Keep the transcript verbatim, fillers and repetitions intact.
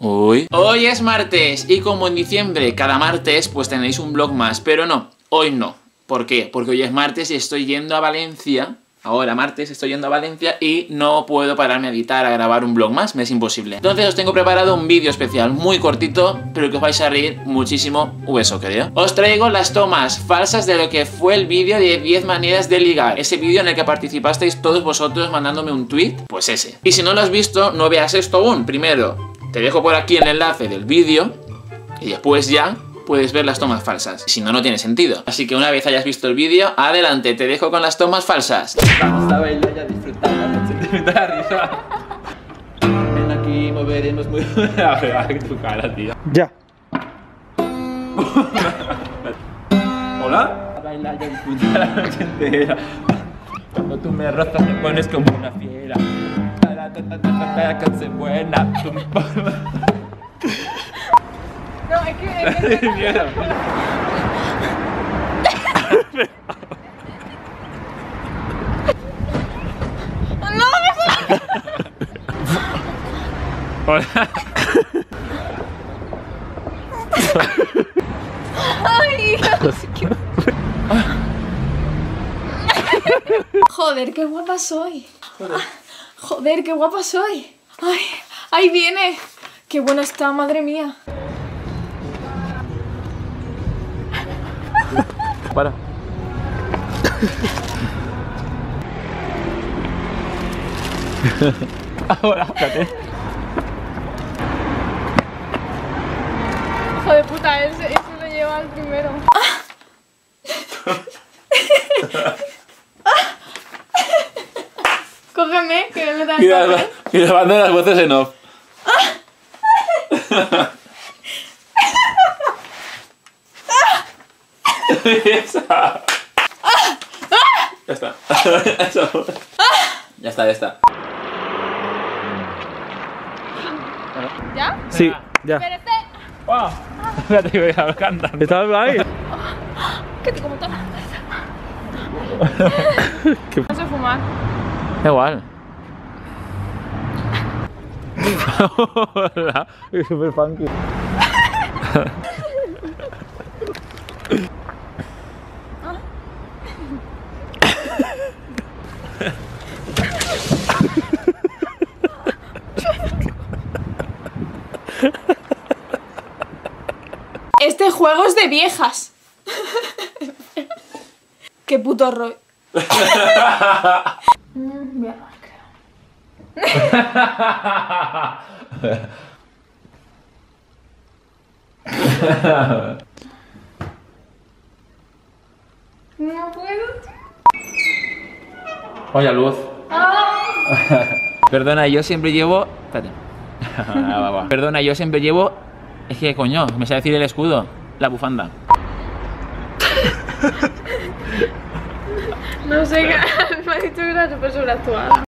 Uy. Hoy es martes y como en diciembre cada martes pues tenéis un vlog más, pero no, hoy no. ¿Por qué? Porque hoy es martes y estoy yendo a Valencia. Ahora martes estoy yendo a Valencia y no puedo pararme a editar, a grabar un vlog más, me es imposible. Entonces os tengo preparado un vídeo especial muy cortito, pero que os vais a reír muchísimo, o eso creo. Os traigo las tomas falsas de lo que fue el vídeo de diez maneras de ligar. Ese vídeo en el que participasteis todos vosotros mandándome un tweet, pues ese. Y si no lo has visto, no veas esto aún. Primero, te dejo por aquí el enlace del vídeo y después ya puedes ver las tomas falsas. Si no, no tiene sentido. Así que una vez hayas visto el vídeo, adelante, te dejo con las tomas falsas. Vamos a bailar y a disfrutar la noche de la risa. Ven aquí, moveremos muy... A ver, tu cara, tío. Ya. ¿Hola? A bailar y a disfrutar la noche entera. Cuando tú me rozas te pones como una fiera. Para ta ta ta ta que se buena. No, es que... Es que... ¡No, no! ¡Hola! ¡Ay, Dios! Qué... ¡Joder, qué guapa soy! Joder. ¡Joder, qué guapa soy! ¡Ay, ahí viene! ¡Qué buena está, madre mía! Para. Ahora, espérate. Hijo de puta, él, él se lo lleva al primero. Cógeme, que no me dan. Y grabando las voces en off. ¡Ah! ¡Ah! Ya está. Eso. ¡Ah! Ya está, ya está. ¿Ya? Sí, ya. Pero este... ¡Wow! Espérate que voy a cantar. ¿Estás ahí? ¿Qué te como tomas? No sé fumar. Da igual. Hola. Es súper funky. Este juego es de viejas. Qué puto rollo. No puedo. Oye, luz. Perdona, yo siempre llevo... Espérate. Perdona, yo siempre llevo... Es que, coño, me sabe decir el escudo. La bufanda. No sé qué... Me ha dicho que era súper sobreactuada.